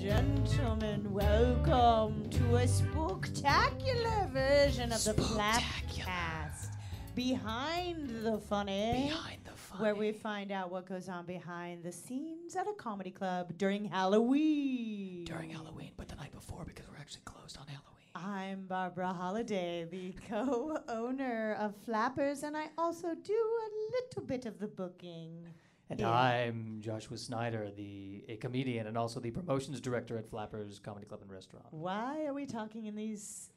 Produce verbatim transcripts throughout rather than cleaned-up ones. gentlemen, welcome to a spooktacular version of the Flapcast. Behind the funny. Behind the funny. Where we find out what goes on behind the scenes at a comedy club during Halloween. During Halloween, but the night before because we're actually closed on Halloween. I'm Barbara Holliday, the co-owner of Flappers, and I also do a little bit of the booking. And yeah. I'm Joshua Snyder, the a comedian and also the promotions director at Flappers Comedy Club and Restaurant. Why are we talking in these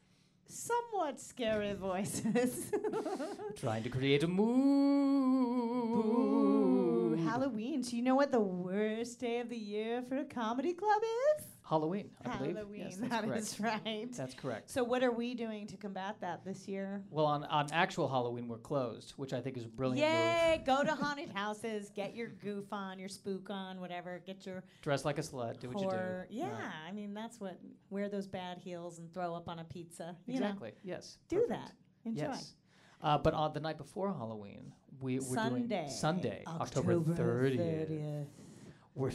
somewhat scary voices? Trying to create a mood. Boo. Halloween. So you know what the worst day of the year for a comedy club is? Halloween, I Halloween, believe. Halloween, yes, that correct. Is right. That's correct. So what are we doing to combat that this year? Well, on, on actual Halloween, we're closed, which I think is a brilliant Yay, move. Yay, go to haunted houses, get your goof on, your spook on, whatever, get your... Dress like a slut, do horror. What you do. Yeah, right. I mean, that's what, wear those bad heels and throw up on a pizza. You exactly, know? Yes. Do perfect. That. Enjoy. Yes. Uh, but on the night before Halloween, we, we're Sunday, doing Sunday, October thirtieth. thirtieth. We're...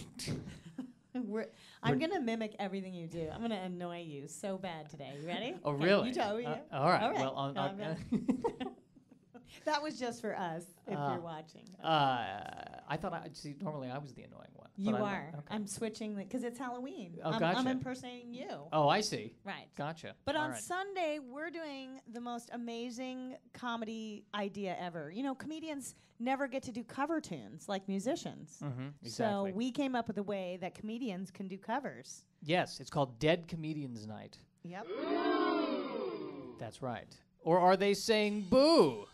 We're, I'm going to mimic everything you do. I'm going to annoy you so bad today. You ready? Oh, really? You tell me. Uh, all, right. all right. Well, on, no, on, uh, that was just for us, if uh, you're watching. Okay. Uh, I thought, I see, normally I was the annoying one. You I'm are. Like, okay. I'm switching, because it's Halloween. Oh, I'm, gotcha. I'm impersonating you. Oh, I see. Right. Gotcha. But all on right. Sunday, we're doing the most amazing comedy idea ever. You know, comedians never get to do cover tunes like musicians. Mm-hmm, exactly. So we came up with a way that comedians can do covers. Yes, it's called Dead Comedians Night. Yep. Ooh. That's right. Or are they saying boo?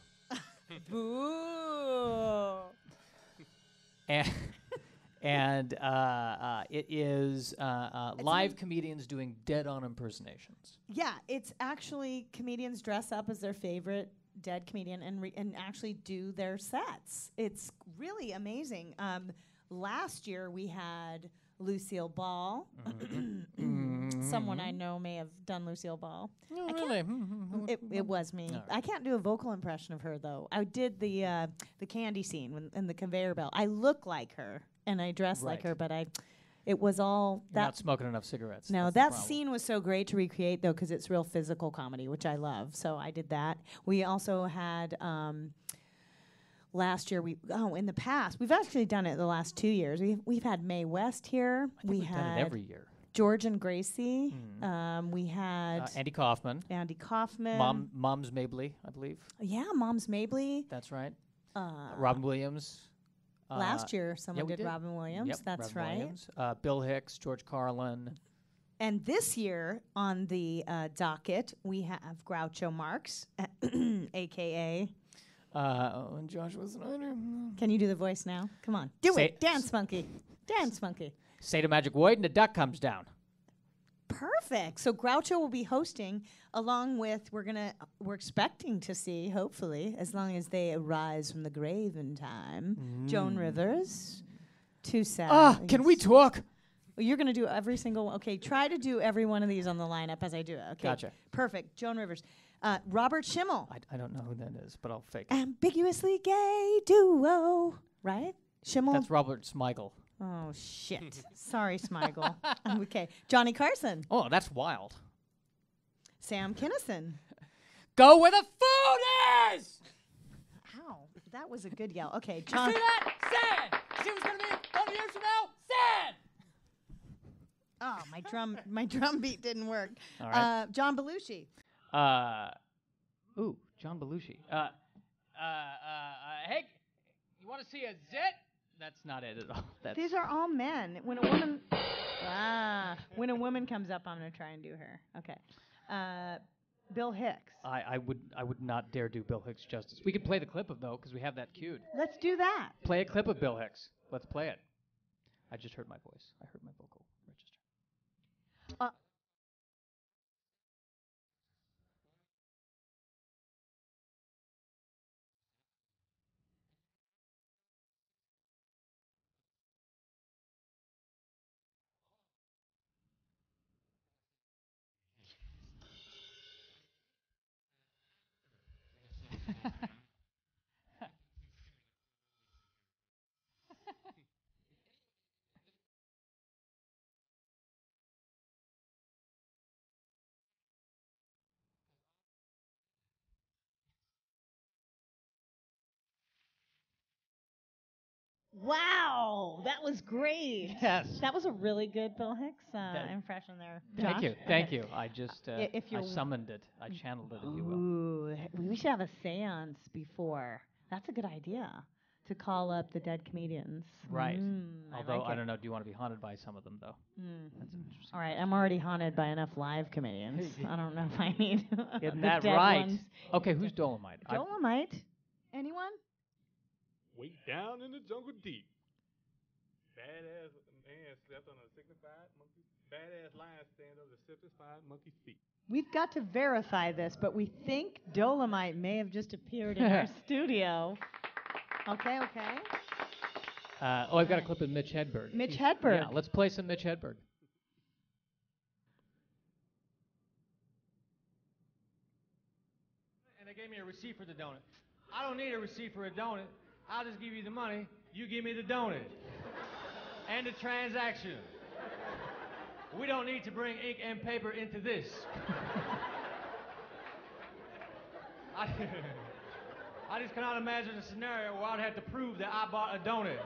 Boo. And, and uh, uh, it is uh, uh, live comedians doing dead-on impersonations. Yeah, it's actually comedians dress up as their favorite dead comedian and re and actually do their sets. It's really amazing. Um, last year we had Lucille Ball. Mm-hmm. Someone I know may have done Lucille Ball. No, I really. it, it was me. Right. I can't do a vocal impression of her though. I did the uh, the candy scene when, in the conveyor belt. I look like her and I dress right. like her, but I. It was all that. You're not smoking enough cigarettes. No, that scene was so great to recreate, though, because it's real physical comedy, which I love. So I did that. We also had um, last year. We oh, in the past, we've actually done it the last two years. We've we've had Mae West here. I think we we've had done it every year. George and Gracie. Mm. Um, we had uh, Andy Kaufman. Andy Kaufman. Mom, Moms Mabley, I believe. Yeah, Moms Mabley. That's right. Uh, Robin Williams. Last year, someone yeah, did, did Robin Williams. Yep, that's Robin right. Williams, uh, Bill Hicks, George Carlin. And this year on the uh, docket, we have Groucho Marx, a k a. Uh, oh, and Joshua Snyder. Can you do the voice now? Come on. Do say it. Dance, monkey. Dance, monkey. Say the magic word and the duck comes down. Perfect. So Groucho will be hosting along with we're gonna we're expecting to see, hopefully, as long as they arise from the grave in time. Mm. Joan Rivers. Too sad. Ah, can we talk? Well, you're gonna do every single okay, try to do every one of these on the lineup as I do it. Okay. Gotcha. Perfect. Joan Rivers. Uh, Robert Smigel. I, I don't know who that is, but I'll fake it. Ambiguously gay duo. Right? Schimmel. That's Robert Smigel. Oh, shit. Sorry, Smigel. Okay. Johnny Carson. Oh, that's wild. Sam Kinison. Go where the food is! Ow. That was a good yell. Okay, John. You see that? Sad! She was going to be thirty years from now. Sad! Oh, my drum my drum beat didn't work. All right. Uh, John Belushi. Uh, ooh, John Belushi. Uh, uh, uh, uh, hey, you want to see a zit? That's not it at all. That's These are all men. When a woman, ah, when a woman comes up, I'm gonna try and do her. Okay, uh, Bill Hicks. I, I would I would not dare do Bill Hicks justice. We could play the clip of though, because we have that cued. Let's do that. Play a clip of Bill Hicks. Let's play it. I just heard my voice. I heard my vocal register. Uh, Wow, that was great. Yes. That was a really good Bill Hicks uh, impression there, Josh. Thank you, thank you. I just, uh, if I summoned it. I channeled it, if you will. Ooh, we should have a seance before. That's a good idea, to call up the dead comedians. Right. Mm, Although, I, like I don't know, do you want to be haunted by some of them, though? Mm. That's interesting. All right, I'm already haunted by enough live comedians. I don't know if I need Isn't that right? Ones. Okay, who's Dolomite? Dolomite? I, Anyone? Way down in the jungle deep. Badass man slept on a signified monkey. Badass lion stand up to signified monkey's feet. We've got to verify this, but we think Dolomite may have just appeared in our studio. Okay, okay. Uh, oh, I've got a clip of Mitch Hedberg. Mitch He's, Hedberg. Yeah, let's play some Mitch Hedberg. And they gave me a receipt for the donut. I don't need a receipt for a donut. I'll just give you the money, you give me the donut and the transaction. We don't need to bring ink and paper into this. I, I just cannot imagine a scenario where I'd have to prove that I bought a donut.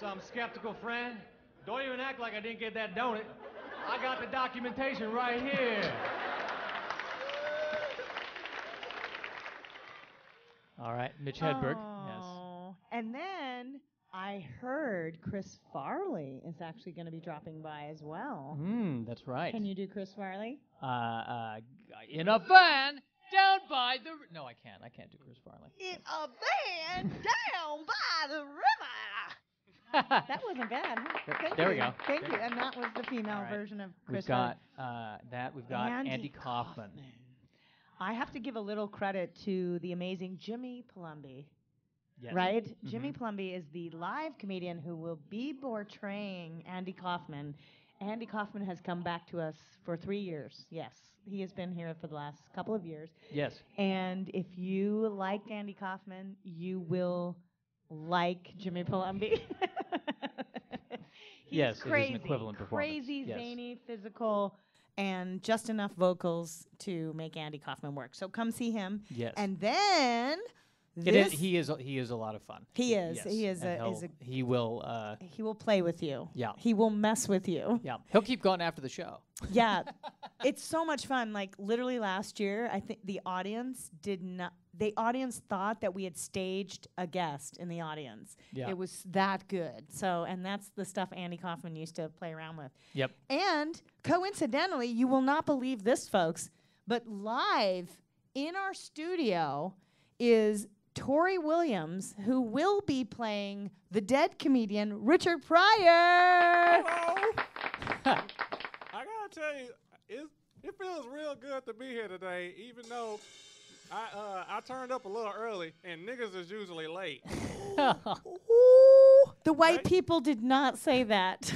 Some skeptical friend, don't even act like I didn't get that donut. I got the documentation right here. All right, Mitch Hedberg. Oh, yes. And then I heard Chris Farley is actually going to be dropping by as well. Mm, that's right. Can you do Chris Farley? Uh, uh, in a van down by the... R- no, I can't. I can't do Chris Farley. In a van down by the river. That wasn't bad. Huh? Thank there you. we go. Thank there you. And that was the female right. version of Chris Farley. We've got uh, that. We've got Andy, Andy Kaufman. Kaufman. I have to give a little credit to the amazing Jimmy Palumbi, yes. right? Mm-hmm. Jimmy Palumbi is the live comedian who will be portraying Andy Kaufman. Andy Kaufman has come back to us for three years, yes. He has been here for the last couple of years. Yes. And if you like Andy Kaufman, you will like Jimmy Palumbi. He's yes, crazy, it is an equivalent performance. Crazy, yes. zany, physical, and just enough vocals to make Andy Kaufman work. So come see him. Yes. And then this is, he is a, he is a lot of fun. He is. Yes. He is a, is a he will uh, he will play with you. Yeah. He will mess with you. Yeah. He'll keep going after the show. Yeah. It's so much fun. Like literally last year, I think the audience did not the audience thought that we had staged a guest in the audience. Yeah. It was that good. So, and that's the stuff Andy Kaufman used to play around with. Yep. And coincidentally, you will not believe this, folks, but live in our studio is Tori Williams, who will be playing the dead comedian Richard Pryor. Hello. I gotta tell you, it, it feels real good to be here today, even though I uh, I turned up a little early, and niggas is usually late. Ooh, the white right? people did not say that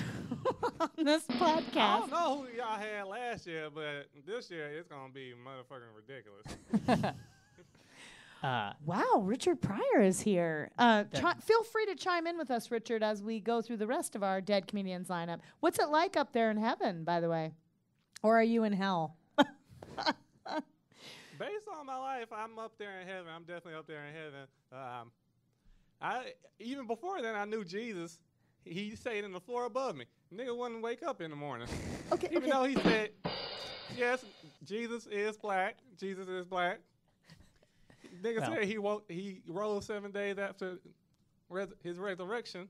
on this podcast. I don't know who y'all had last year, but this year it's going to be motherfucking ridiculous. uh, wow, Richard Pryor is here. Uh, chi- feel free to chime in with us, Richard, as we go through the rest of our Dead Comedians lineup. What's it like up there in heaven, by the way? Or are you in hell? Based on my life, I'm up there in heaven. I'm definitely up there in heaven. Um, I even before then, I knew Jesus. He stayed in the floor above me. Nigga wouldn't wake up in the morning. Okay. Even okay. though he said, "Yes, Jesus is black. Jesus is black." Nigga no. said he woke. He rose seven days after res- his resurrection.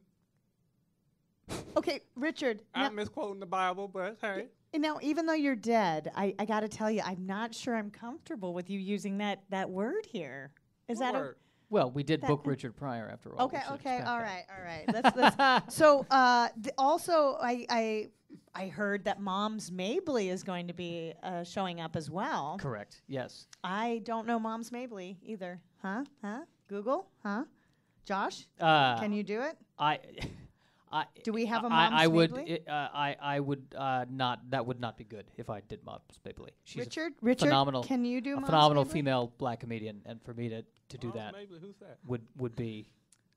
Okay, Richard. I'm misquoting the Bible, but hey. And now, even though you're dead, I, I got to tell you, I'm not sure I'm comfortable with you using that, that word here. Is what that word? A well, we did book Richard Pryor after all. Okay, okay, all right, all right. Let's, let's so, uh, th- also, I, I I heard that Moms Mabley is going to be uh, showing up as well. Correct. Yes. I don't know Moms Mabley either. Huh? Huh? Google? Huh? Josh? Uh, can you do it? I. Do we have a Moms I, I would, uh, I, I would uh, not. That would not be good if I did Moms Mabley. She's Richard, a Richard, phenomenal, can you do a Moms phenomenal Mabley? Female black comedian, and for me to, to do that, Mabley, who's that would would be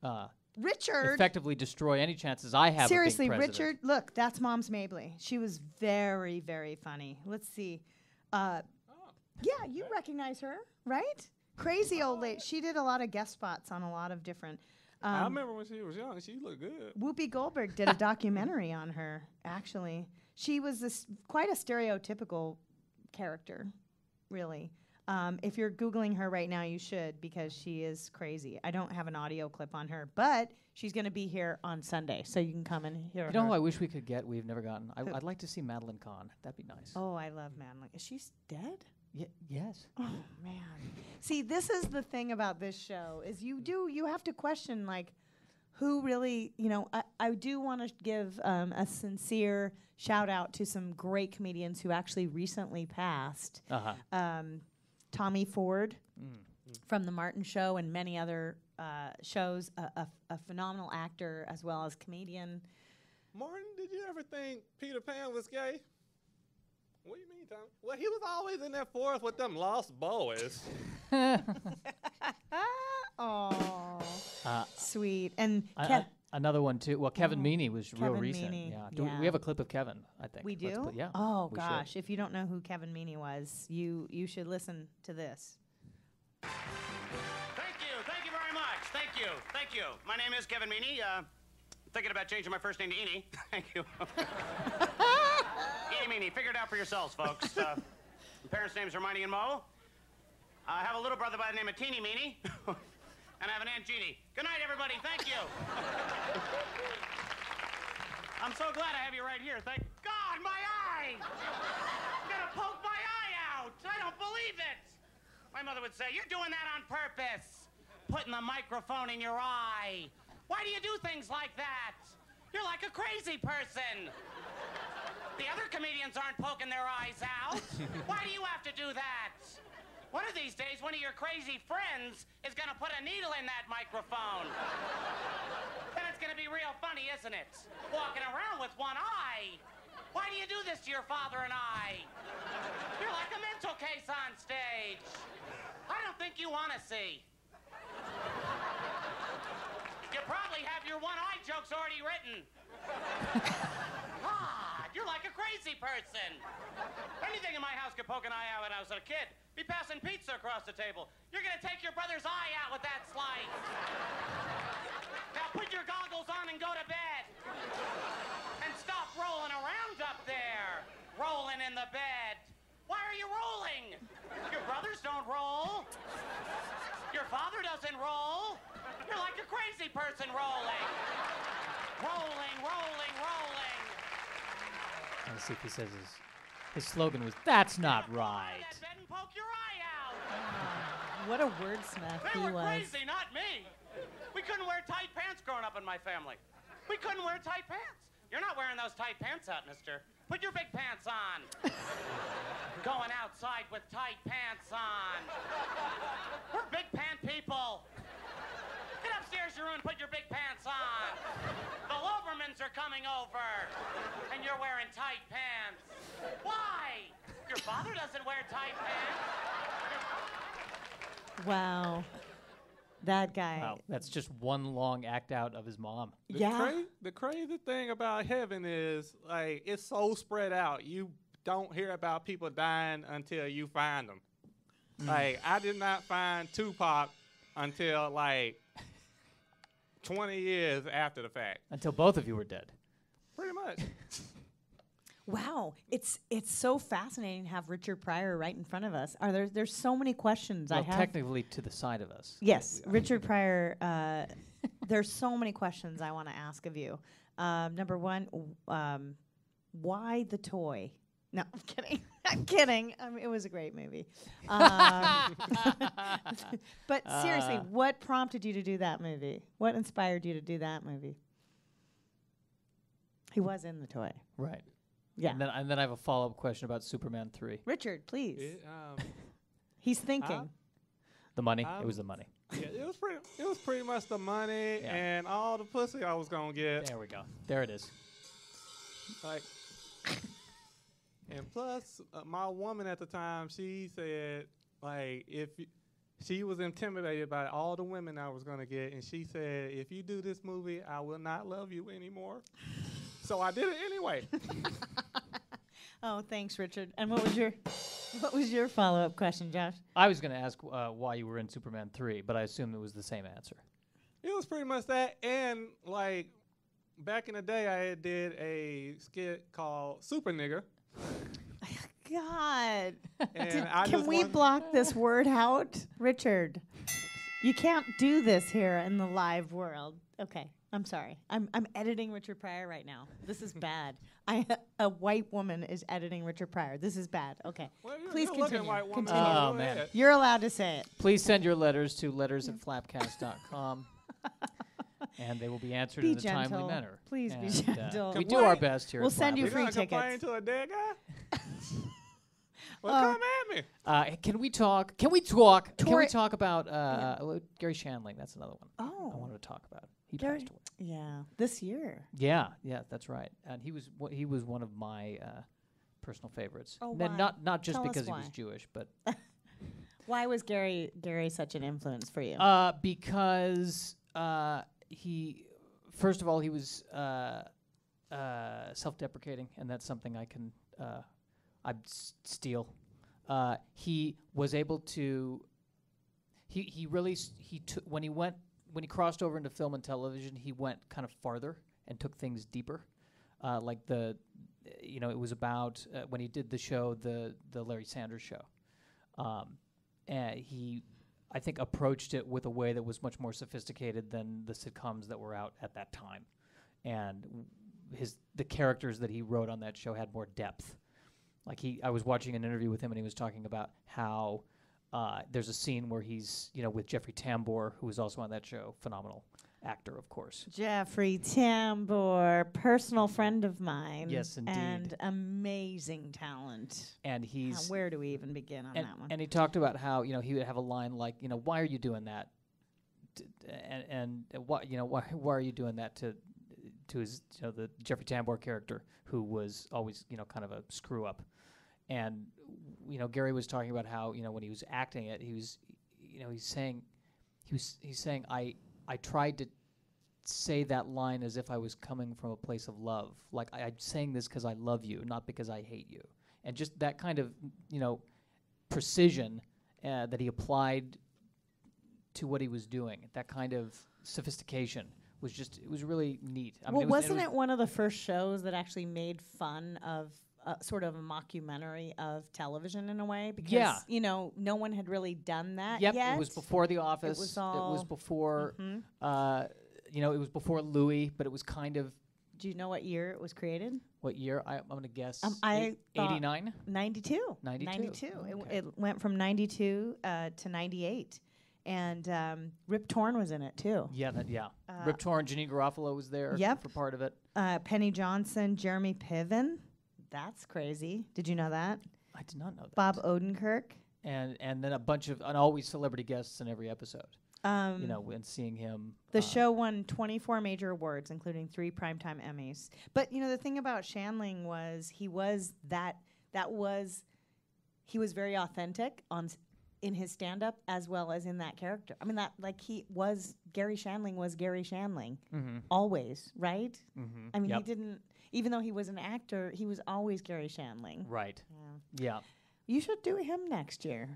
uh, Richard effectively destroy any chances I have. Seriously, of being Richard, look, that's Moms Mabley. She was very, very funny. Let's see. Uh, oh. Yeah, you recognize her, right? Crazy old lady. She did a lot of guest spots on a lot of different. Um, I remember when she was young, she looked good. Whoopi Goldberg did a documentary on her, actually. She was this quite a stereotypical character, really. Um, if you're Googling her right now, you should, because she is crazy. I don't have an audio clip on her, but she's going to be here on Sunday, so you can come and hear her. You know who I wish we could get we've never gotten? I, I'd like to see Madeline Kahn. That'd be nice. Oh, I love Madeline. Is she dead? Y yes. Oh, man. See, this is the thing about this show, is you do, you have to question, like, who really, you know, I, I do want to give um, a sincere shout out to some great comedians who actually recently passed. Uh-huh. Um, Tommy Ford mm. from The Martin Show and many other uh, shows, a, a, a phenomenal actor as well as comedian. Martin, did you ever think Peter Pan was gay? What do you mean, Tommy? Well, he was always in that forest with them lost boys. Oh, uh, sweet. And I, I, another one, too. Well, Kevin oh. Meaney was Kevin real recent. Meaney. Yeah. Do yeah. We, we have a clip of Kevin, I think. We do? Put, yeah. Oh, gosh. Should. If you don't know who Kevin Meaney was, you, you should listen to this. Thank you. Thank you very much. Thank you. Thank you. My name is Kevin Meaney. Uh, thinking about changing my first name to Eanie. Thank you. Eanie Meanie. Figure it out for yourselves, folks. Uh, my parents' names are Miney and Moe. I have a little brother by the name of Teeny Meanie. And I have an Aunt Jeannie. Good night, everybody. Thank you. I'm so glad I have you right here. Thank God, my eye! I'm gonna poke my eye out. I don't believe it. My mother would say, "You're doing that on purpose. Putting the microphone in your eye. Why do you do things like that? You're like a crazy person. The other comedians aren't poking their eyes out. Why do you have to do that? One of these days, one of your crazy friends is gonna put a needle in that microphone. And it's gonna be real funny, isn't it? Walking around with one eye. Why do you do this to your father and I? You're like a mental case on stage. I don't think you wanna see. You probably have your one-eye jokes already written. God, you're like a crazy person. Anything in my house could poke an eye out when I was a kid. Be passing pizza across the table. You're gonna take your brother's eye out with that slice. Now put your goggles on and go to bed. And stop rolling around up there. Rolling in the bed. Why are you rolling? Your brothers don't roll. Your father doesn't roll. You're like a crazy person rolling. Rolling, rolling, rolling. Let's see if he says his, his slogan was, "That's not right." Poke your eye out. Oh, what a wordsmith he was. They were crazy, not me. We couldn't wear tight pants growing up in my family. We couldn't wear tight pants. You're not wearing those tight pants out, mister. Put your big pants on. Going outside with tight pants on. We're big pant people. Get upstairs your room and put your big pants on. The Lobermans are coming over, and you're wearing tight pants. Why? Your father doesn't wear tight pants. Wow. That guy. Wow. That's just one long act out of his mom. The yeah. Cra the crazy thing about heaven is, like, it's so spread out. You don't hear about people dying until you find them. Mm. Like, I did not find Tupac until, like, twenty years after the fact. Until both of you were dead. Pretty much. Wow, it's it's so fascinating to have Richard Pryor right in front of us. Are there there's so many questions well, I have. Technically to the side of us. Yes, Richard Pryor. Uh, there's so many questions I want to ask of you. Um, number one, um, why the toy? No, I'm kidding. I'm kidding. I mean, it was a great movie. Um, but uh. seriously, what prompted you to do that movie? What inspired you to do that movie? He was in the toy, right? Yeah. And then, and then I have a follow-up question about Superman three. Richard, please. It, um, He's thinking. I'm, the money. I'm, it was the money. Yeah, it was pretty. It was pretty much the money yeah. and all the pussy I was gonna get. There we go. There it is. Like, and plus, uh, my woman at the time, she said, like, if y she was intimidated by all the women I was gonna get, and she said, if you do this movie, I will not love you anymore. So I did it anyway. Oh, thanks, Richard. And what was your... What was your follow-up question, Josh? I was going to ask uh, why you were in Superman three, but I assumed it was the same answer. It was pretty much that, and like back in the day, I had did a skit called Super Nigger. God, did, I can we block this word out, Richard? You can't do this here in the live world. Okay, I'm sorry. I'm I'm editing Richard Pryor right now. This is bad. I a white woman is editing Richard Pryor. This is bad. Okay, well, you're, please you're continue. White woman. Continue. Oh man, you're allowed to say it. Please send your letters to letters at flapcast dot com. And they will be answered be in a gentle. timely manner. Please and be gentle. Uh, we do our best here. We'll send you free tickets. You're going to complain to a dead guy? Well, uh, come at me. Uh, can we talk? Can we talk? Tori can we talk about uh, yeah. uh, Gary Shandling? That's another one. Oh, I wanted to talk about. He Gary passed away. Yeah, this year. Yeah, yeah, that's right. And he was he was one of my uh, personal favorites. Oh, why? Not not just Tell because he was Jewish, but. Why was Gary Gary such an influence for you? Uh, because. Uh, He, first of all, he was uh, uh, self-deprecating, and that's something I can, uh, I steal. Uh, he was able to. He he really he took when he went when he crossed over into film and television, he went kind of farther and took things deeper. Uh, like the, you know, it was about uh, when he did the show, the the Larry Sanders Show, um, and he. I think approached it with a way that was much more sophisticated than the sitcoms that were out at that time, and his the characters that he wrote on that show had more depth. Like he, I was watching an interview with him, and he was talking about how uh, there's a scene where he's, you know, with Jeffrey Tambor, who was also on that show, phenomenal actor, of course. Jeffrey Tambor, personal friend of mine. Yes, indeed. And amazing talent. And he's... Now, where do we even begin on and, that one? And he talked about how, you know, he would have a line like, you know, why are you doing that? D and, and uh, why, you know, why, why are you doing that to to his, you know, the Jeffrey Tambor character, who was always, you know, kind of a screw-up. And, you know, Gary was talking about how, you know, when he was acting it, he was, you know, he's saying, he was, he's saying, I... I tried to say that line as if I was coming from a place of love. Like, I, I'm saying this because I love you, not because I hate you. And just that kind of, you know, precision uh, that he applied to what he was doing, that kind of sophistication was just, it was really neat. I well, mean, it was, wasn't it, was it one of the first shows that actually made fun of Uh, sort of a mockumentary of television in a way, because yeah. you know, no one had really done that yep, yet. It was before The Office. It was, all it was before, mm-hmm. uh, you know, it was before Louis, but it was kind of. Do you know what year it was created? What year? I, I'm going to guess. Um, I eighty-nine. ninety-two. ninety-two. ninety-two. Okay. It, w it went from ninety-two uh, to ninety-eight, and um, Rip Torn was in it too. Yeah, that, yeah. Uh, Rip Torn, Janine Garofalo was there. Yep. For part of it. Uh, Penny Johnson, Jeremy Piven. That's crazy. Did you know that? I did not know that. Bob Odenkirk. And and then a bunch of, and always celebrity guests in every episode. Um, you know, and seeing him. The uh, show won twenty-four major awards, including three primetime Emmys. But, you know, the thing about Shandling was he was that, that was, he was very authentic on s in his stand-up as well as in that character. I mean, that, like, he was, Gary Shandling was Gary Shandling. Mm-hmm. Always, right? Mm-hmm. I mean, yep. He didn't. Even though he was an actor, he was always Gary Shandling. Right. Yeah. yeah. You should do him next year.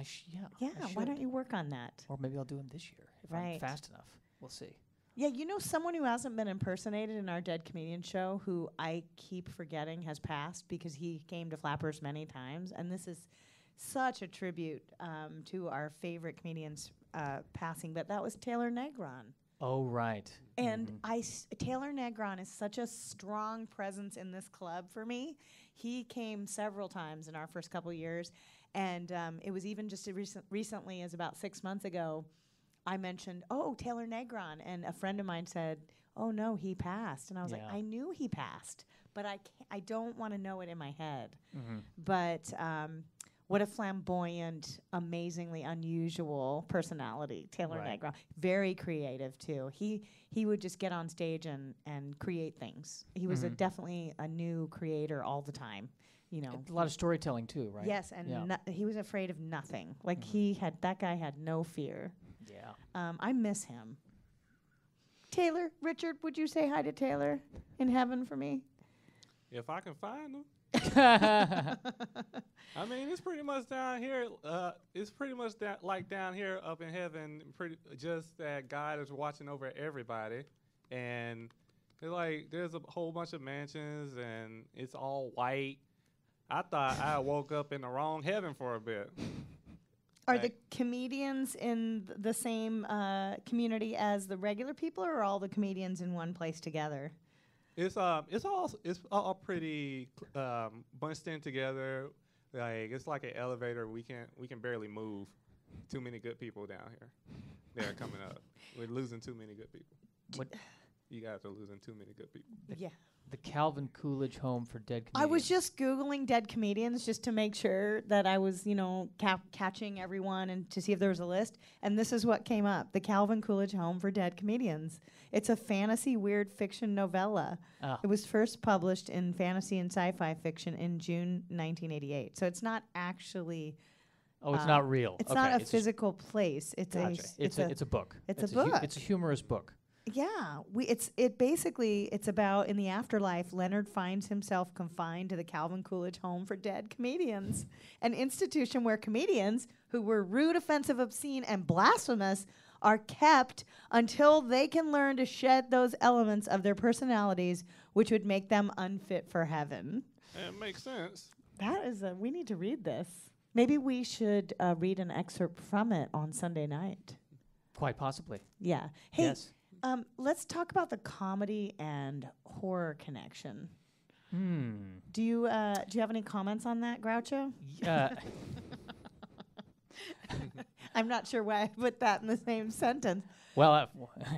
I sh yeah. Yeah, I why don't you work on that? Or maybe I'll do him this year if right. I'm fast enough. We'll see. Yeah, you know someone who hasn't been impersonated in our Dead Comedian show who I keep forgetting has passed because he came to Flappers many times, and this is such a tribute um, to our favorite comedians uh, passing, but that was Taylor Negron. Oh, right. And mm-hmm. I s Taylor Negron is such a strong presence in this club for me. He came several times in our first couple years, and um, it was even just a recent recently, as about six months ago, I mentioned, oh, Taylor Negron, and a friend of mine said, oh, no, he passed. And I was yeah. like, I knew he passed, but I, can't, I don't want to know it in my head. Mm-hmm. But um, what a flamboyant, amazingly unusual personality, Taylor right. Negron. Very creative, too. He he would just get on stage and, and create things. He was mm-hmm. a definitely a new creator all the time. You know, a lot of storytelling, too, right? Yes, and yeah. no he was afraid of nothing. Like, mm-hmm. he had that guy had no fear. Yeah. Um, I miss him. Taylor, Richard, would you say hi to Taylor in heaven for me? If I can find him. I mean, it's pretty much down here. Uh, it's pretty much da like down here up in heaven. Pretty just that God is watching over everybody, and they're like there's a whole bunch of mansions, and it's all white. I thought I woke up in the wrong heaven for a bit. Are like the comedians in th the same uh, community as the regular people, or are all the comedians in one place together? It's um, it's all it's all pretty um, bunched in together. Like it's like an elevator. We can we can barely move. Too many good people down here. They're coming up. We're losing too many good people. What? You guys are losing too many good people. The yeah. The Calvin Coolidge Home for Dead Comedians. I was just Googling dead comedians just to make sure that I was, you know, ca catching everyone and to see if there was a list. And this is what came up. The Calvin Coolidge Home for Dead Comedians. It's a fantasy weird fiction novella. Oh. It was first published in Fantasy and Sci-Fi Fiction in June nineteen eighty-eight. So it's not actually... Oh, it's um, not real. It's okay. not a it's physical place. It's, gotcha. a, it's, it's, a, a, it's a book. It's, it's a, a book. It's a humorous book. Yeah, we it's it basically it's about in the afterlife Leonard finds himself confined to the Calvin Coolidge Home for Dead Comedians, an institution where comedians who were rude, offensive, obscene, and blasphemous are kept until they can learn to shed those elements of their personalities which would make them unfit for heaven. It makes sense. That is a we need to read this. Maybe we should uh, read an excerpt from it on Sunday night. Quite possibly. Yeah. Hey, yes. Um, let's talk about the comedy and horror connection. Mm. Do you uh, do you have any comments on that, Groucho? Yeah. I'm not sure why I put that in the same sentence. Well, uh,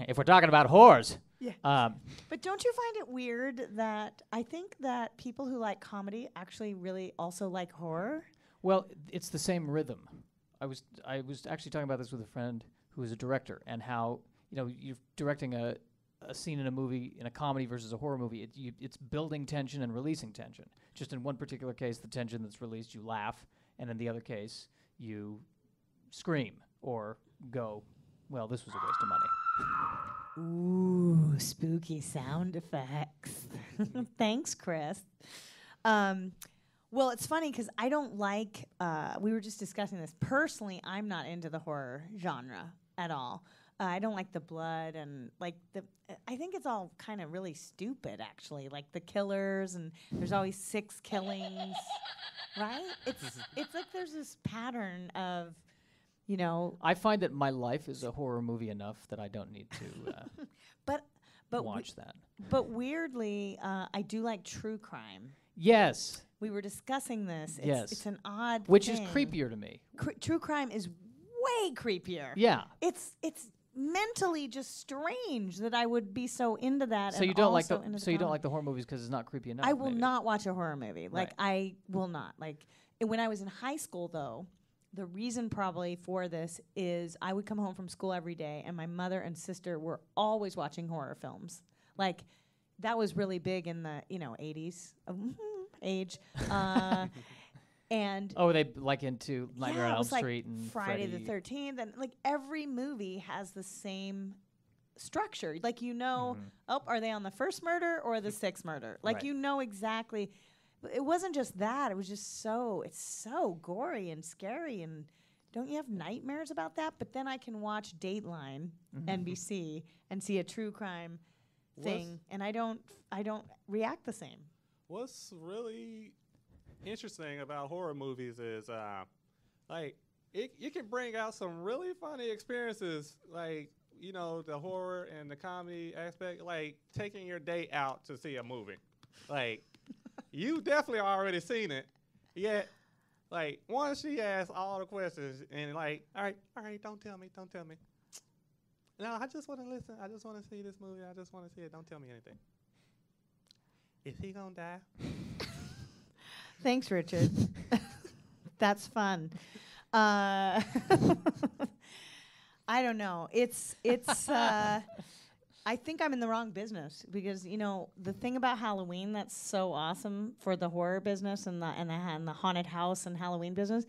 if we're talking about horrors. Yeah. Um, but don't you find it weird that I think that people who like comedy actually really also like horror? Well, it's the same rhythm. I was I was actually talking about this with a friend who is a director and how. You know, you're directing a, a scene in a movie, in a comedy versus a horror movie. It, you, it's building tension and releasing tension. Just in one particular case, the tension that's released, you laugh. And in the other case, you scream or go, well, this was a waste of money. Ooh, spooky sound effects. Thanks, Chris. Um, well, it's funny because I don't like, uh, we were just discussing this. Personally, I'm not into the horror genre at all. Uh, I don't like the blood and like the. Uh, I think it's all kind of really stupid, actually. Like the killers and there's always six killings, right? It's it's like there's this pattern of, you know. I find that my life is a horror movie enough that I don't need to. Uh, but but watch that. But weirdly, uh, I do like true crime. Yes. We were discussing this. It's, yes. It's an odd. Which thing. is creepier to me. Cre true crime is way creepier. Yeah. It's it's. mentally just strange that I would be so into that. So and you don't like the, the so you don't like the horror movies because it's not creepy enough. I will maybe. not watch a horror movie. Like right. I will not. Like when I was in high school, though, the reason probably for this is I would come home from school every day, and my mother and sister were always watching horror films. Like that was really big in the you know eighties age. Uh, And oh, they like into Nightmare on Elm Street and Friday the thirteenth, and like every movie has the same structure. Like you know, mm-hmm. oh, are they on the first murder or the sixth murder? Like right. you know exactly. It wasn't just that; it was just so it's so gory and scary. And don't you have nightmares about that? But then I can watch Dateline, mm-hmm. N B C, and see a true crime thing, what's and I don't, I don't react the same. What's really interesting about horror movies is uh like it you can bring out some really funny experiences, like you know the horror and the comedy aspect, like taking your date out to see a movie, like you definitely already seen it, yet like once she asks all the questions and like all right all right don't tell me don't tell me no I just want to listen, I just want to see this movie, I just want to see it, don't tell me anything. Is he gonna die? Thanks, Richard. That's fun. Uh, I don't know. It's it's. Uh, I think I'm in the wrong business because you know the thing about Halloween that's so awesome for the horror business and the and the, and the haunted house and Halloween business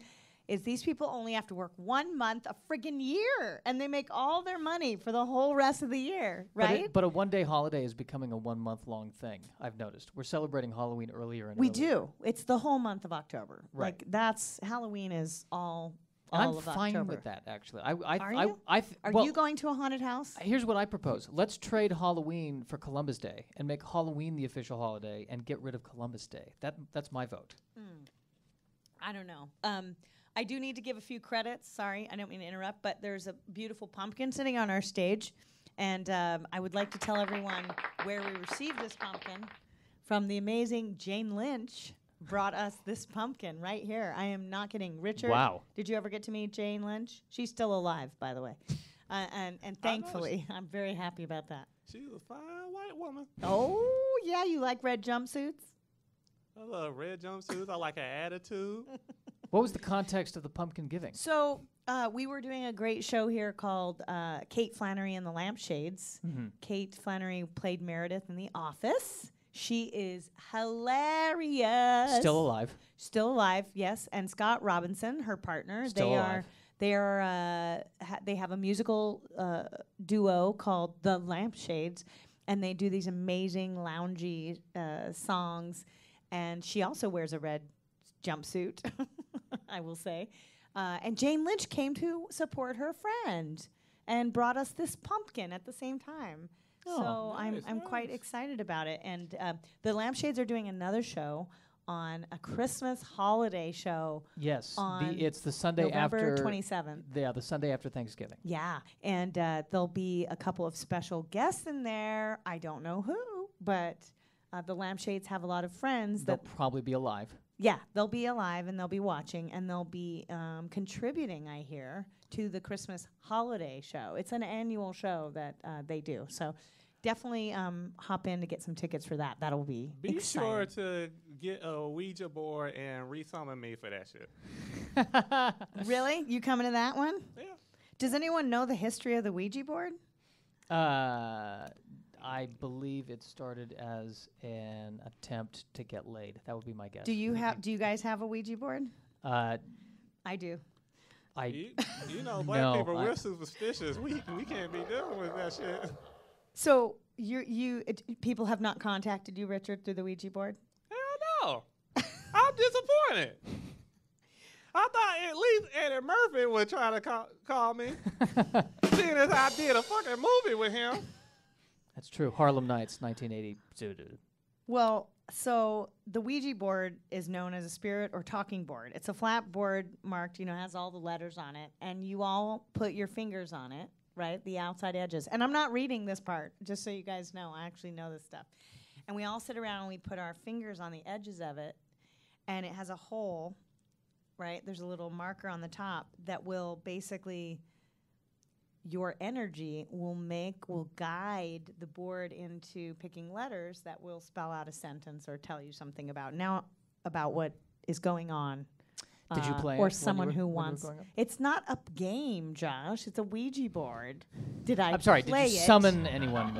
is these people only have to work one month a friggin' year, and they make all their money for the whole rest of the year, right? But, it, but a one-day holiday is becoming a one-month-long thing, I've noticed. We're celebrating Halloween earlier and we earlier. do. It's the whole month of October. Right. Like, that's, Halloween is all... All I'm fine October. with that, actually. I, I, Are I, you? I th Are well, you going to a haunted house? Here's what I propose. Let's trade Halloween for Columbus Day and make Halloween the official holiday and get rid of Columbus Day. That That's my vote. Mm. I don't know. Um, I do need to give a few credits. Sorry, I don't mean to interrupt, but there's a beautiful pumpkin sitting on our stage, and um, I would like to tell everyone where we received this pumpkin from. The amazing Jane Lynch brought us this pumpkin right here. I am not kidding. Richard, wow. Did you ever get to meet Jane Lynch? She's still alive, by the way. Uh, and and thankfully, I'm very happy about that. She's a fine white woman. Oh, yeah, you like red jumpsuits? I love red jumpsuits. I like her attitude. What was the context of the pumpkin giving? So uh, we were doing a great show here called uh, Kate Flannery and the Lampshades. Mm-hmm. Kate Flannery played Meredith in The Office. She is hilarious. Still alive. Still alive, yes. And Scott Robinson, her partner, Still they alive. are they are uh, ha they have a musical uh, duo called The Lampshades, and they do these amazing loungy uh, songs. And she also wears a red jumpsuit, I will say. Uh, and Jane Lynch came to support her friend and brought us this pumpkin at the same time. So nice, I'm, I'm nice. quite excited about it. And uh, the Lampshades are doing another show on a Christmas holiday show. Yes, on the, it's the Sunday November after. November twenty-seventh. Yeah, the Sunday after Thanksgiving. Yeah, and uh, there'll be a couple of special guests in there. I don't know who, but uh, the Lampshades have a lot of friends. They'll that probably be alive. Yeah, they'll be alive and they'll be watching and they'll be um, contributing, I hear, to the Christmas holiday show. It's an annual show that uh, they do. So definitely um, hop in to get some tickets for that. That'll be Be exciting. Sure to get a Ouija board and resummon me for that shit. Really? You coming to that one? Yeah. Does anyone know the history of the Ouija board? Uh, I believe it started as an attempt to get laid. That would be my guess. Do you have? Do you guys have a Ouija board? Uh, I do. I you, you know, black no, people, I we're superstitious. We we can't be dealing with that shit. So you you it, people have not contacted you, Richard, through the Ouija board? Hell no! I'm disappointed. I thought at least Eddie Murphy would try to call, call me, seeing as I did a fucking movie with him. That's true. Harlem Nights, nineteen eighty. Well, so the Ouija board is known as a spirit or talking board. It's a flat board marked, you know, has all the letters on it, and you all put your fingers on it, right? The outside edges. And I'm not reading this part, just so you guys know. I actually know this stuff. And we all sit around and we put our fingers on the edges of it, and it has a hole, right? There's a little marker on the top that will basically... Your energy will make, will guide the board into picking letters that will spell out a sentence or tell you something about now about what is going on. Did uh, you play or it someone who wants? It's not a game, Josh. It's a Ouija board. Did I? I'm sorry. Play did you it? summon anyone?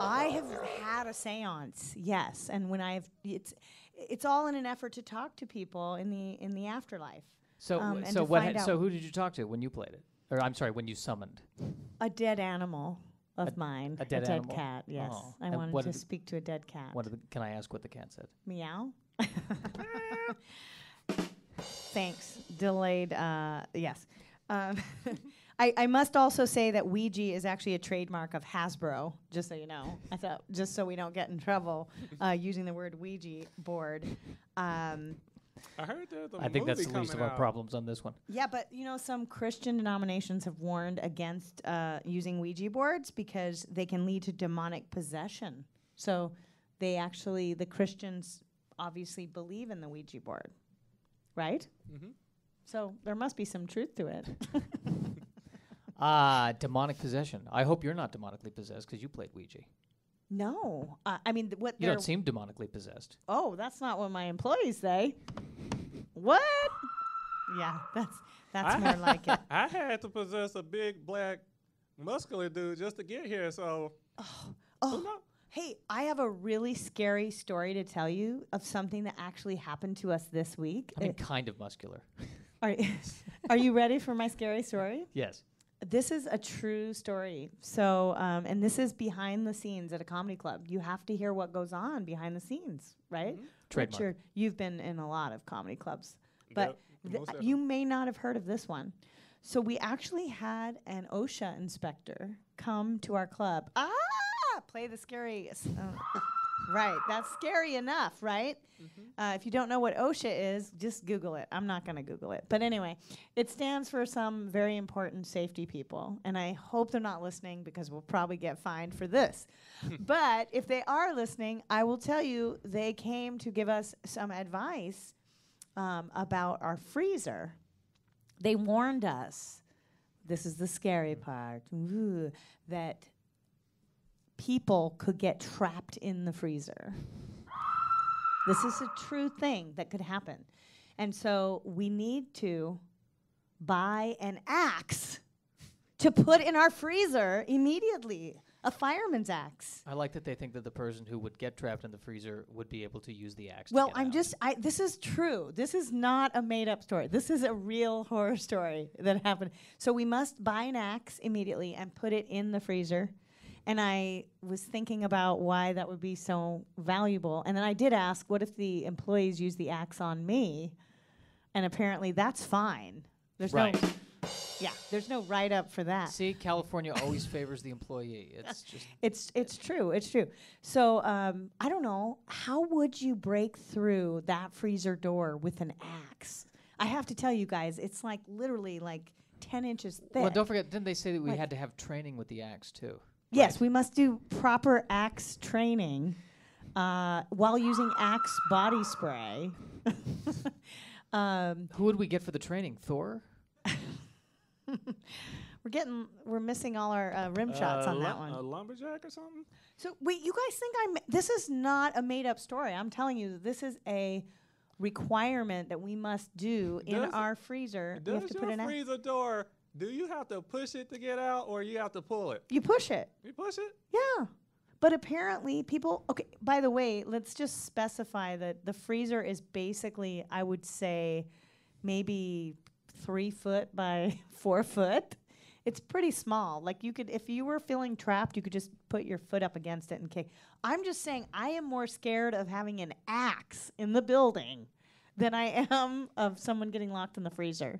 I have had a séance, yes, and when I've, it's, it's all in an effort to talk to people in the in the afterlife. So um, so what? So who did you talk to when you played it? Or I'm sorry, when you summoned? A dead animal of a mine. A dead, a dead animal? cat, yes. Oh. I and wanted to speak to a dead cat. What the, can I ask what the cat said? Meow. Thanks. Delayed, uh, yes. Um, I, I must also say that Ouija is actually a trademark of Hasbro, just so you know. I thought, just so we don't get in trouble uh, using the word Ouija board. Um, I heard there's a I think that's the least of our out. problems on this one. Yeah, but you know, some Christian denominations have warned against uh, using Ouija boards because they can lead to demonic possession. So they actually, the Christians obviously believe in the Ouija board, right? Mm-hmm. So there must be some truth to it. Ah, uh, demonic possession. I hope you're not demonically possessed because you played Ouija. No, uh, I mean th what you don't seem demonically possessed. Oh, that's not what my employees say. What? Yeah, that's that's I more like it. I had to possess a big black muscular dude just to get here. So, oh, oh. Hey, I have a really scary story to tell you of something that actually happened to us this week. I mean, it kind of muscular. Are, are you ready for my scary story? Yes. This is a true story. So, um, and this is behind the scenes at a comedy club. You have to hear what goes on behind the scenes, right? Mm-hmm. Trademark. Richard, you've been in a lot of comedy clubs, but th you may not have heard of this one. So we actually had an OSHA inspector come to our club. Ah, play the scariest. Oh. Right, that's scary enough, right? Mm-hmm. uh, if you don't know what OSHA is, just Google it. I'm not going to Google it. But anyway, it stands for some very important safety people, and I hope they're not listening because we'll probably get fined for this. But if they are listening, I will tell you they came to give us some advice um, about our freezer. They warned us, this is the scary part, ooh, that people could get trapped in the freezer. This is a true thing that could happen. And so we need to buy an axe to put in our freezer immediately. A fireman's axe. I like that they think that the person who would get trapped in the freezer would be able to use the axe. Well, to get I'm out. just, I, this is true. This is not a made-up story. This is a real horror story that happened. So we must buy an axe immediately and put it in the freezer. And I was thinking about why that would be so valuable. And then I did ask, what if the employees use the axe on me? And apparently that's fine. There's right. no, yeah, there's no write-up for that. See, California always favors the employee. It's just it's it's true. It's true. So um, I don't know. How would you break through that freezer door with an axe? I have to tell you guys, it's like literally like ten inches thick. Well, don't forget, didn't they say that we like had to have training with the axe too? Yes, right. We must do proper axe training uh, while using axe body spray. um, Who would we get for the training? Thor? we're getting, we're missing all our uh, rim shots uh, on that one. A lumberjack or something? So wait, you guys think I'm? This is not a made-up story. I'm telling you, this is a requirement that we must do does in our freezer. Does we have to your put an freezer axe. Door? Do you have to push it to get out, or you have to pull it? You push it. You push it? Yeah. But apparently people... Okay, by the way, let's just specify that the freezer is basically, I would say, maybe three foot by four foot. It's pretty small. Like, you could, if you were feeling trapped, you could just put your foot up against it and kick. I'm just saying I am more scared of having an axe in the building than I am of someone getting locked in the freezer.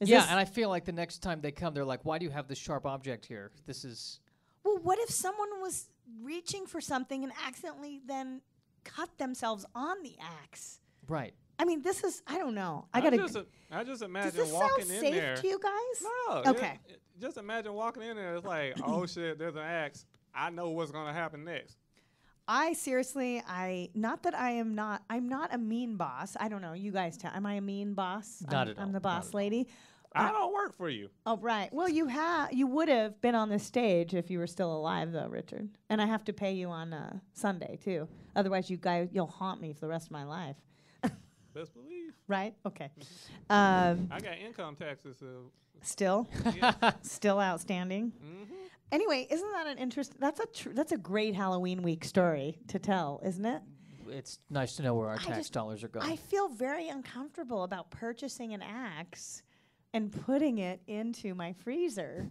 Is yeah, and I feel like the next time they come, they're like, why do you have this sharp object here? This is... Well, what if someone was reaching for something and accidentally then cut themselves on the axe? Right. I mean, this is... I don't know. I, I gotta... Just, I just imagine walking in there... Does this sound safe to you guys? No. Okay. Just, just imagine walking in there. It's like, oh, shit, there's an axe. I know what's going to happen next. I seriously, I not that I am not, I'm not a mean boss. I don't know, you guys tell, am I a mean boss? Not I'm, at all. I'm the boss lady. I uh, don't work for you. Oh, right. Well, you have, you would have been on this stage if you were still alive, though, Richard. And I have to pay you on uh, Sunday, too. Otherwise, you guys, you'll haunt me for the rest of my life. Best believe. Right? Okay. um, I got income taxes. So still? Yeah. Still outstanding? Mm-hmm. Anyway, isn't that an interest? That's a tr that's a great Halloween week story to tell, isn't it? It's nice to know where our I tax dollars are going. I feel very uncomfortable about purchasing an axe and putting it into my freezer.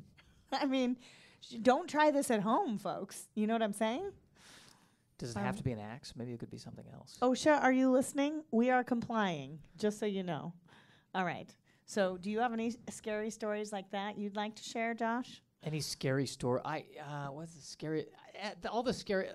I mean, sh don't try this at home, folks. You know what I'm saying? Does it um, have to be an axe? Maybe it could be something else. OSHA, are you listening? We are complying, just so you know. All right. So, do you have any scary stories like that you'd like to share, Josh? Any scary story? I uh, what's the scary? Uh, the, all the scary uh,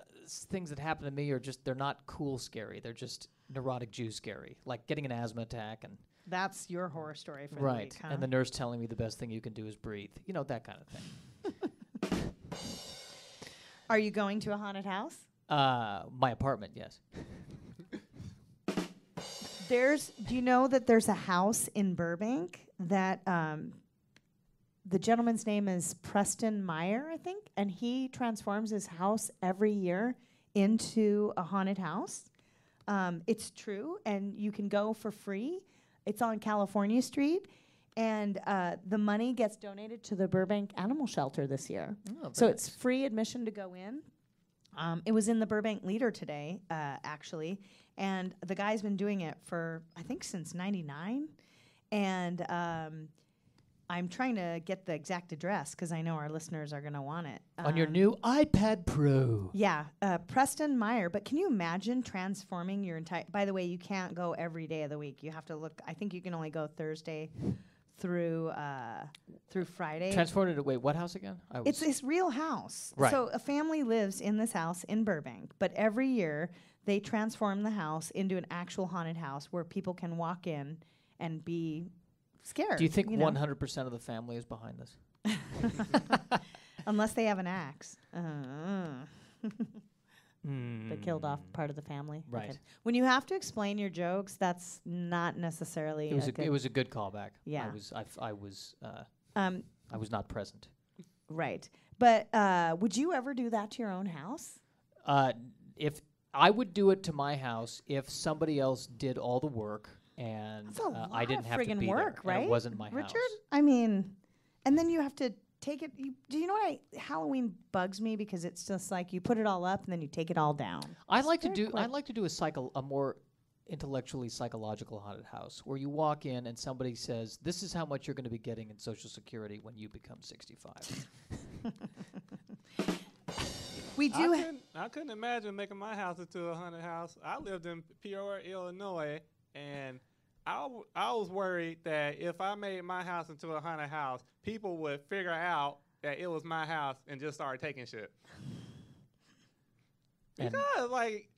things that happen to me are just they're not cool scary. They're just neurotic Jew scary, like getting an asthma attack and. That's your horror story for right. the week, huh? And the nurse telling me the best thing you can do is breathe. You know, that kind of thing. Are you going to a haunted house? Uh, my apartment, yes. There's. Do you know that there's a house in Burbank that? Um, The gentleman's name is Preston Meyer, I think, and he transforms his house every year into a haunted house. Um, it's true, and you can go for free. It's on California Street, and uh, the money gets donated to the Burbank Animal Shelter this year. Oh, so it's free admission to go in. Um, it was in the Burbank Leader today, uh, actually, and the guy's been doing it for, I think, since ninety-nine. And um, I'm trying to get the exact address because I know our listeners are going to want it. Um, On your new iPad Pro. Yeah, uh, Preston Meyer. But can you imagine transforming your entire... By the way, you can't go every day of the week. You have to look... I think you can only go Thursday through uh, through Friday. Transported to... Wait, what house again? I it's this real house. Right. So a family lives in this house in Burbank. But every year, they transform the house into an actual haunted house where people can walk in and be scared. Do you think you know? one hundred percent of the family is behind this? Unless they have an axe. Uh, mm. They killed off part of the family. Right. Okay. When you have to explain your jokes, that's not necessarily it was a, a good... It was a good callback. Yeah. I was, I f- I was, uh, um, I was not present. Right. But uh, would you ever do that to your own house? Uh, if I would do it to my house if somebody else did all the work. And uh, I didn't have to be work, there. Right? It wasn't my Richard? house. Richard, I mean, and then you have to take it. You, do you know what? I, Halloween bugs me because it's just like you put it all up and then you take it all down. I it's like to do. I like to do a cycle, a more intellectually psychological haunted house where you walk in and somebody says, "This is how much you're going to be getting in Social Security when you become sixty-five." We do. I couldn't, I couldn't imagine making my house into a haunted house. I lived in Peoria, Illinois. And I, w- I was worried that if I made my house into a haunted house, people would figure out that it was my house and just start taking shit. And because, like,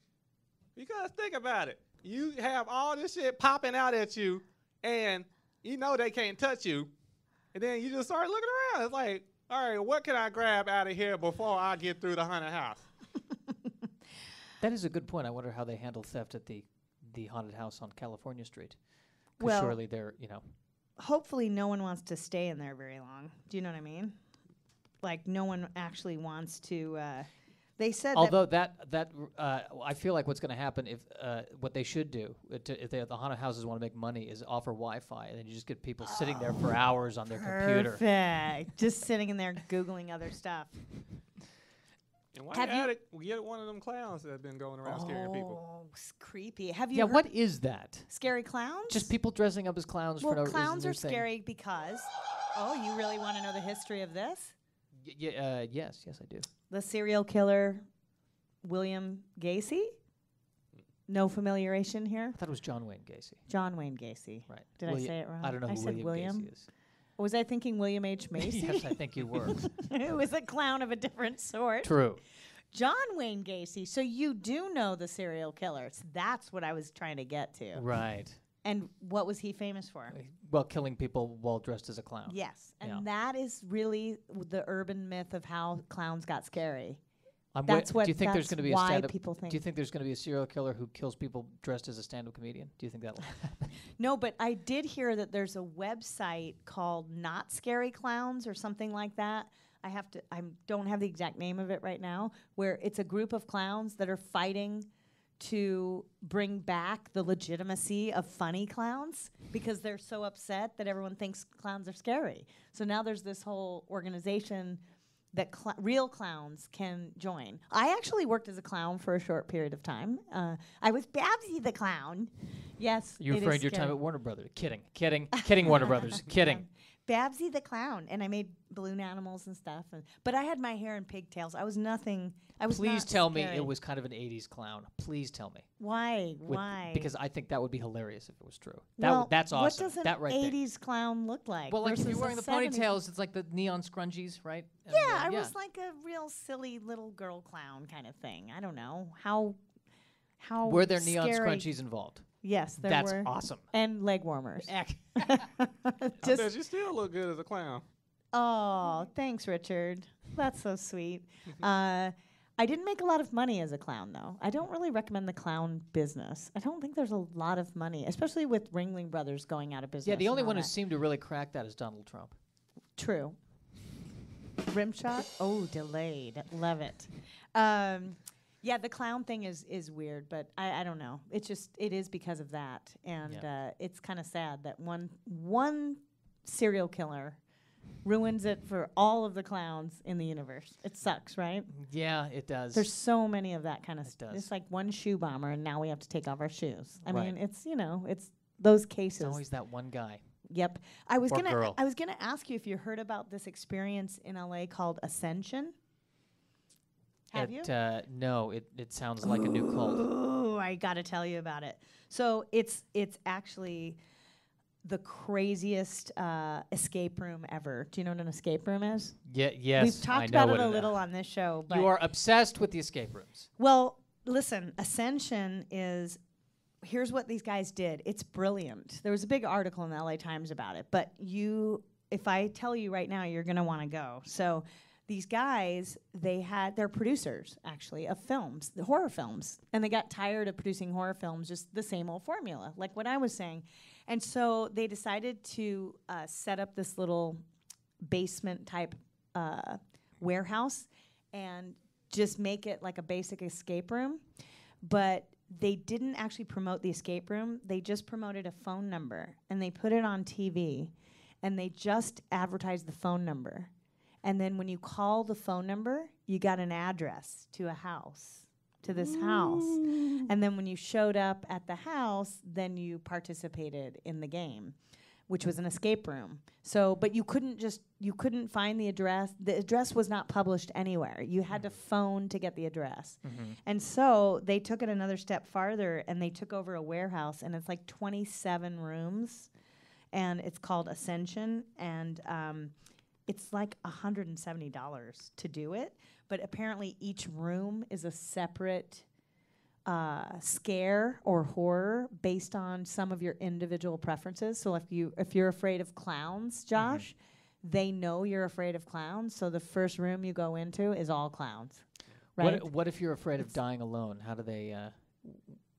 because think about it. You have all this shit popping out at you, and you know they can't touch you. And then you just start looking around. It's like, all right, what can I grab out of here before I get through the haunted house? That is a good point. I wonder how they handle theft at the... the haunted house on California Street. Well, surely they're, you know. Hopefully no one wants to stay in there very long. Do you know what I mean? Like no one actually wants to, uh, they said Although that, that, that uh, I feel like what's going to happen if, uh, what they should do, uh, to, if they, the haunted houses want to make money, is offer Wi-Fi, and then you just get people oh, sitting there for hours on their perfect. computer. Just sitting in there Googling other stuff. And why attic? We get one of them clowns that have been going around oh, scaring people. Oh, creepy! Have you? Yeah, what is that? Scary clowns? Just people dressing up as clowns well, for no reason. Well, clowns are scary thing. because. Oh, you really want to know the history of this? Y- y- uh, yes, yes, I do. The serial killer, William Gacy. No familiarization here. I thought it was John Wayne Gacy. John Wayne Gacy. Right. Did William, I say it wrong? I don't know. I who said William, William Gacy is. Was I thinking William H. Macy? Yes, I think you were. Who was a clown of a different sort. True. John Wayne Gacy. So you do know the serial killers. That's what I was trying to get to. Right. And what was he famous for? Well, killing people while dressed as a clown. Yes. And yeah. that is really the urban myth of how clowns got scary. I'm that's wi- what do you think that's there's gonna be a why people think. Do you think there's going to be a serial killer who kills people dressed as a stand-up comedian? Do you think that will happen? No, but I did hear that there's a website called Not Scary Clowns or something like that. I have to. I don't have the exact name of it right now, where it's a group of clowns that are fighting to bring back the legitimacy of funny clowns because they're so upset that everyone thinks clowns are scary. So now there's this whole organization that cl- real clowns can join. I actually worked as a clown for a short period of time. Uh, I was Babsy the Clown. Yes, You're afraid your scary. time at Warner Brothers. Kidding, kidding, kidding, Warner Brothers, kidding. Babsy the Clown, and I made balloon animals and stuff. And, but I had my hair in pigtails. I was nothing, I was Please tell scary. me it was kind of an eighties clown. Please tell me. Why, With why? Because I think that would be hilarious if it was true. That well, w- that's awesome. What does an that right eighties there. clown look like? Well, like if you're wearing the ponytails, it's like the neon scrunchies, right? Yeah, uh, yeah, I was like a real silly little girl clown kind of thing. I don't know. How, how Were there neon scary? scrunchies involved? Yes, there That's were. That's awesome. And leg warmers. Just I bet you still look good as a clown. Oh, thanks, Richard. That's so sweet. uh, I didn't make a lot of money as a clown, though. I don't really recommend the clown business. I don't think there's a lot of money, especially with Ringling Brothers going out of business. Yeah, the only one that. who seemed to really crack that is Donald Trump. True. Rim shot? Oh, delayed. Love it. Um... Yeah, the clown thing is, is weird, but I, I don't know. It's just it is because of that, and yeah. uh, it's kind of sad that one one serial killer ruins it for all of the clowns in the universe. It sucks, right? Yeah, it does. There's so many of that kind of stuff. It's like one shoe bomber, and now we have to take off our shoes. I right. mean, it's you know, it's those cases. It's always that one guy. Yep. I was Poor gonna girl. I was gonna ask you if you heard about this experience in L A called Ascension. Have it, you? Uh, no, it, it sounds like Ooh. a new cult. Ooh, I gotta tell you about it. So it's it's actually the craziest uh, escape room ever. Do you know what an escape room is? Yeah, yes. We've talked I about know it a little it on this show. But you are obsessed with the escape rooms. Well, listen, Ascension is, here's what these guys did. It's brilliant. There was a big article in the L A Times about it, but you, if I tell you right now, you're gonna wanna go. So these guys, they had, they're producers, actually, of films, the horror films, and they got tired of producing horror films, just the same old formula, like what I was saying. And so they decided to uh, set up this little basement-type uh, warehouse and just make it like a basic escape room. But they didn't actually promote the escape room. They just promoted a phone number, and they put it on T V, and they just advertised the phone number. And then when you call the phone number, you got an address to a house, to this mm. house. And then when you showed up at the house, then you participated in the game, which was an escape room. So, but you couldn't just, you couldn't find the address. The address was not published anywhere. You had mm-hmm. to phone to get the address. Mm-hmm. And so they took it another step farther, and they took over a warehouse, and it's like twenty-seven rooms, and it's called Ascension, and um, it's like one hundred seventy dollars to do it, but apparently each room is a separate uh, scare or horror based on some of your individual preferences. So if you if you're afraid of clowns, Josh, mm-hmm. they know you're afraid of clowns, so the first room you go into is all clowns. Right? What, what if you're afraid it's of dying alone? How do they? Uh,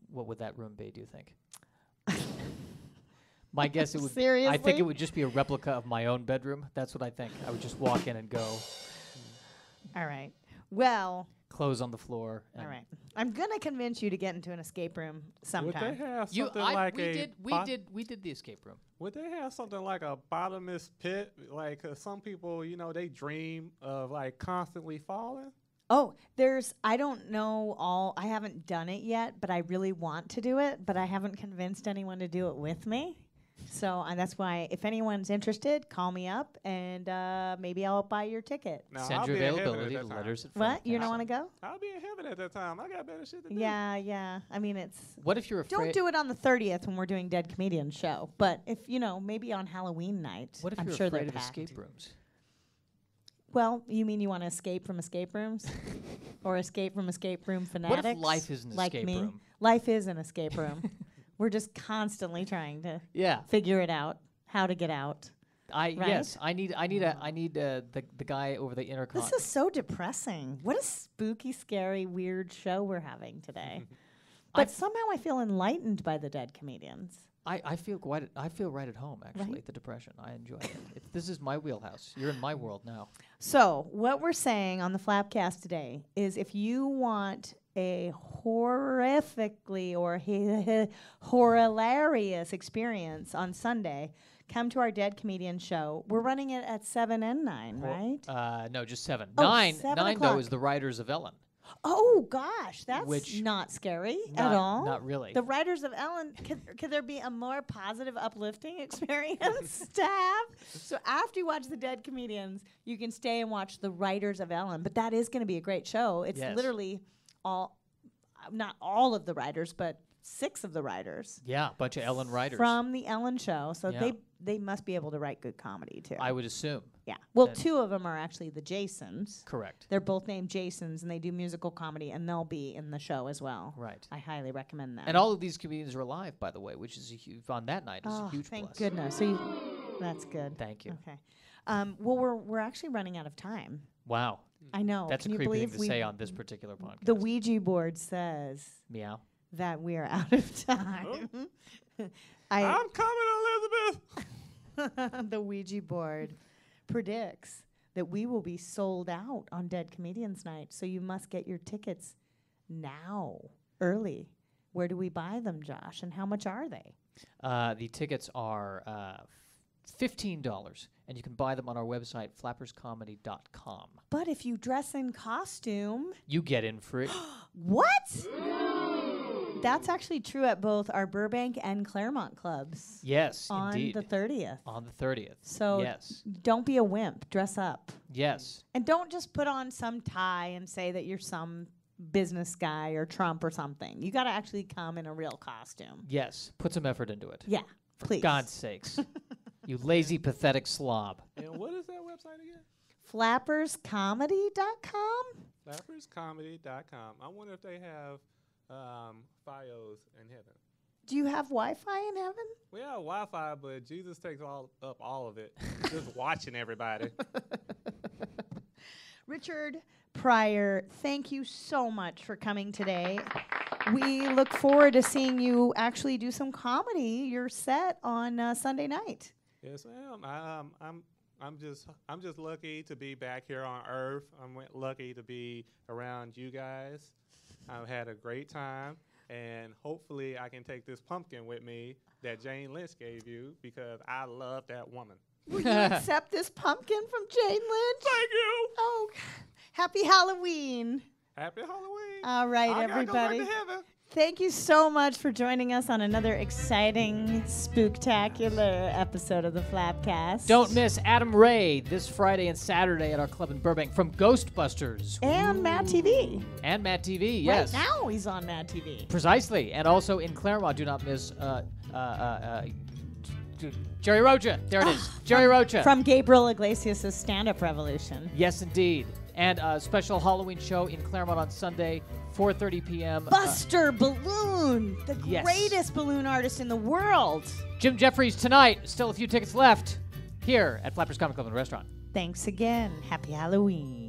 what would that room be? Do you think? My guess it would. Seriously? I think it would just be a replica of my own bedroom. That's what I think. I would just walk in and go. All right. Well. Clothes on the floor. All right. I'm gonna convince you to get into an escape room sometime. Would they have something you, I, like we a? Did, we did. We did the escape room. Would they have something like a bottomless pit? Like 'cause some people, you know, they dream of like constantly falling. Oh, there's, I don't know all, I haven't done it yet, but I really want to do it, but I haven't convinced anyone to do it with me. So uh, that's why, if anyone's interested, call me up, and uh, maybe I'll buy your ticket. No, Send I'll your availability letters. At what? You don't want to go? I'll be in heaven at that time. I got better shit to do. Yeah, yeah. I mean, it's... What if you're afraid... Don't do it on the thirtieth when we're doing Dead Comedians show, but if, you know, maybe on Halloween night. What if I'm you're sure afraid of packed. escape rooms? Well, you mean you want to escape from escape rooms? Or escape from escape room fanatics? What if life is an like escape me? room? Life is an escape room. We're just constantly trying to yeah. figure it out, how to get out. I right? yes, I need I need a I need a, the the guy over the intercom. This is so depressing. What a spooky, scary, weird show we're having today. But I somehow I feel enlightened by the Dead Comedians. I, I feel quite I feel right at home actually. Right? The depression, I enjoy it. It's, this is my wheelhouse. You're in my world now. So what we're saying on the Flapcast today is if you want a horrifically or hilarious experience on Sunday, come to our Dead Comedian show. We're running it at seven and nine, well, right? Uh, no, just seven. Oh, nine, seven nine though, is The Writers of Ellen. Oh, gosh. That's Which not scary not, at all. Not really. The Writers of Ellen, could, could there be a more positive, uplifting experience to have? So after you watch The Dead Comedians, you can stay and watch The Writers of Ellen. But that is going to be a great show. It's yes. literally... all, uh, not all of the writers, but six of the writers. Yeah, a bunch of Ellen writers. From the Ellen show. So yeah. they they must be able to write good comedy, too. I would assume. Yeah. Well, then two of them are actually the Jasons. Correct. They're both named Jasons, and they do musical comedy, and they'll be in the show as well. Right. I highly recommend them. And all of these comedians are alive, by the way, which is a huge, on that night, is oh, a huge thank plus. Thank goodness. So you, that's good. Thank you. Okay. Um, well, we're we're actually running out of time. Wow. I know. That's Can a creepy thing to say on this particular podcast. The Ouija board says meow that we are out of time. Oh. I I'm coming, Elizabeth. The Ouija board predicts that we will be sold out on Dead Comedians Night, so you must get your tickets now, early. Where do we buy them, Josh, and how much are they? Uh, the tickets are uh, fifteen dollars. And you can buy them on our website, flappers comedy dot com. But if you dress in costume... You get in free. What? That's actually true at both our Burbank and Claremont clubs. Yes, on indeed. the thirtieth. On the thirtieth. So yes. Don't be a wimp. Dress up. Yes. And don't just put on some tie and say that you're some business guy or Trump or something. You got to actually come in a real costume. Yes. Put some effort into it. Yeah, for please. For God's sakes. You lazy, pathetic slob. And what is that website again? flappers comedy dot com? flappers comedy dot com. I wonder if they have um, Fios in heaven. Do you have Wi-Fi in heaven? We have Wi-Fi, but Jesus takes all up all of it. Just watching everybody. Richard Pryor, thank you so much for coming today. We look forward to seeing you actually do some comedy. Your set on uh, Sunday night. Yes, ma'am. I, um, I'm. I'm just. I'm just lucky to be back here on Earth. I'm lucky to be around you guys. I've had a great time, and hopefully, I can take this pumpkin with me that Jane Lynch gave you because I love that woman. Will you accept this pumpkin from Jane Lynch? Thank you. Oh, happy Halloween. Happy Halloween. All right, I everybody. Go back to Thank you so much for joining us on another exciting, spooktacular episode of the Flapcast. Don't miss Adam Ray this Friday and Saturday at our club in Burbank from Ghostbusters. And Mad T V. And Mad T V, yes. Right now he's on Mad T V. Precisely. And also in Claremont, do not miss uh, uh, uh, uh, Jerry Rocha. There it is. Jerry Rocha. From Gabriel Iglesias' stand-up revolution. Yes, indeed. And a special Halloween show in Claremont on Sunday, four thirty p m Buster uh, Balloon, the yes. greatest balloon artist in the world. Jim Jeffries tonight. Still a few tickets left here at Flappers Comic Club and Restaurant. Thanks again. Happy Halloween.